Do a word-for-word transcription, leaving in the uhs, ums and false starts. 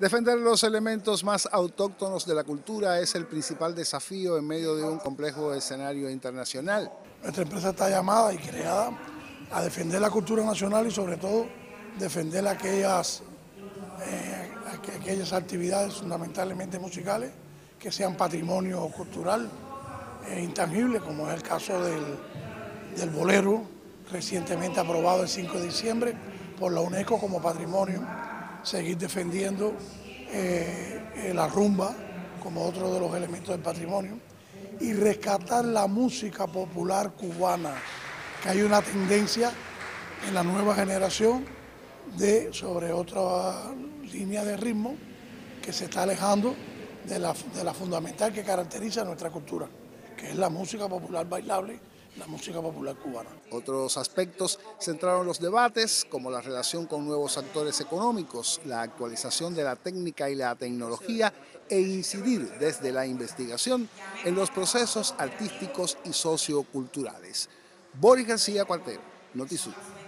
Defender los elementos más autóctonos de la cultura es el principal desafío en medio de un complejo escenario internacional. Nuestra empresa está llamada y creada a defender la cultura nacional y sobre todo defender aquellas, eh, aquellas actividades fundamentalmente musicales que sean patrimonio cultural eh, intangible, como es el caso del, del bolero, recientemente aprobado el cinco de diciembre por la UNESCO como patrimonio. Seguir defendiendo eh, eh, la rumba como otro de los elementos del patrimonio y rescatar la música popular cubana, que hay una tendencia en la nueva generación de sobre otra línea de ritmo que se está alejando de la, de la fundamental que caracteriza nuestra cultura, que es la música popular bailable, la música popular cubana. Otros aspectos centraron los debates, como la relación con nuevos actores económicos, la actualización de la técnica y la tecnología e incidir desde la investigación en los procesos artísticos y socioculturales. Boris García Cuartero, Notisur.